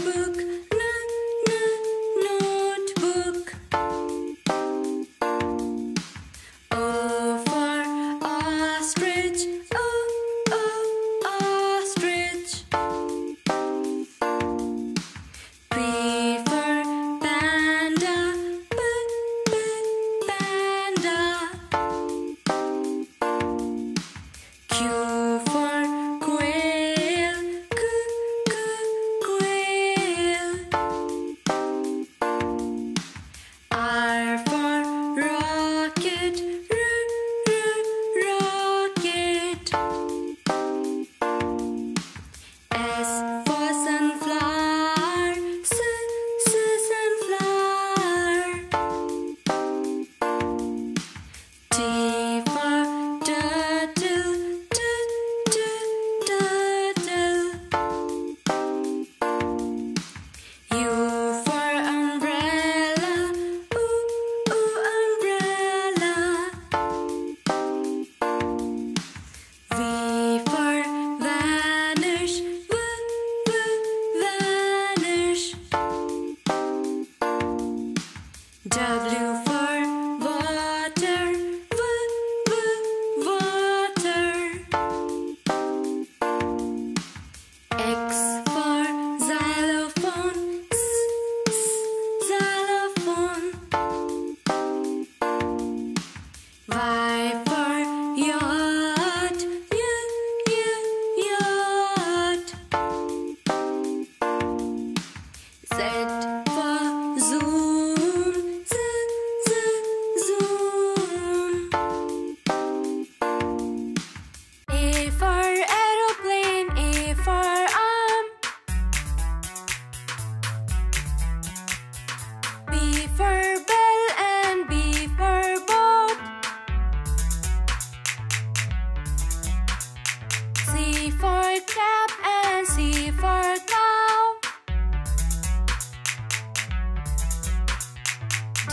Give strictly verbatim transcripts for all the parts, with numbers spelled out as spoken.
W for water, W, W, water. X for xylophone, S, S, xylophone. Y for yacht, Y, Y, yacht. Z for zoo. C for cap and C for cow.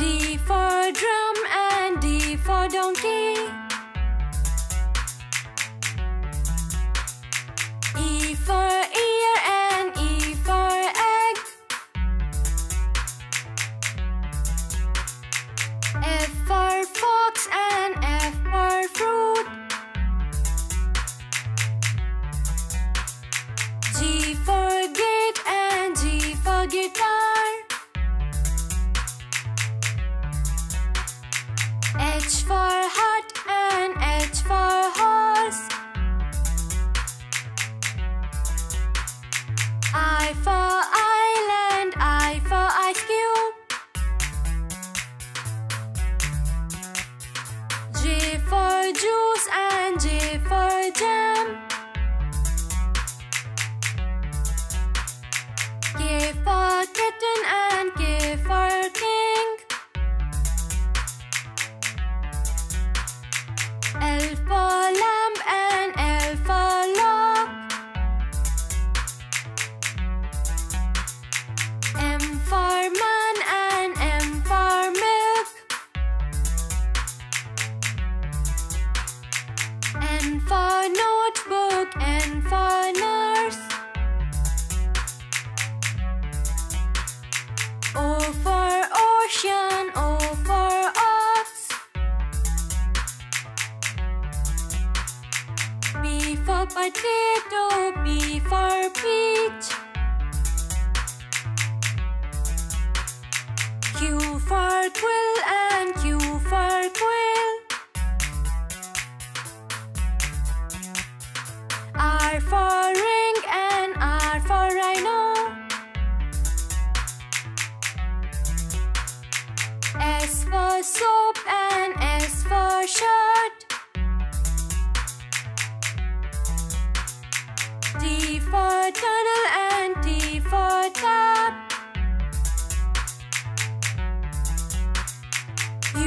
D for drum and D for donkey. E for ear and E for egg. F for fox and F for fruit. G for gate and G for guitar. H for hut and H for horse. I for island, I for ice cube. J for juice and J for jam. K for kitten and K for king. L for lamp and L for lock. M for man and M for milk. N for notebook, N for nurse. O for ocean, O for ox. P for potato, P for peach. Q for quill and Q for quill. R for ring and R for rhino. S for soap and S for shirt. T for tunnel and T for tap.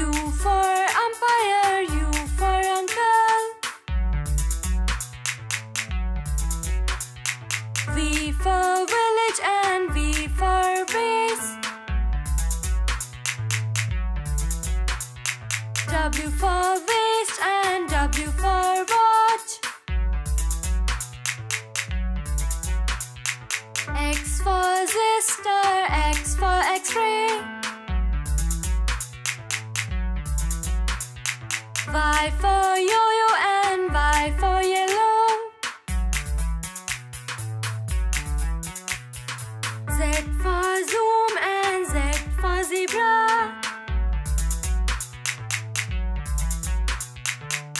U for umpire, U for uncle. V for village and V for base. die for you.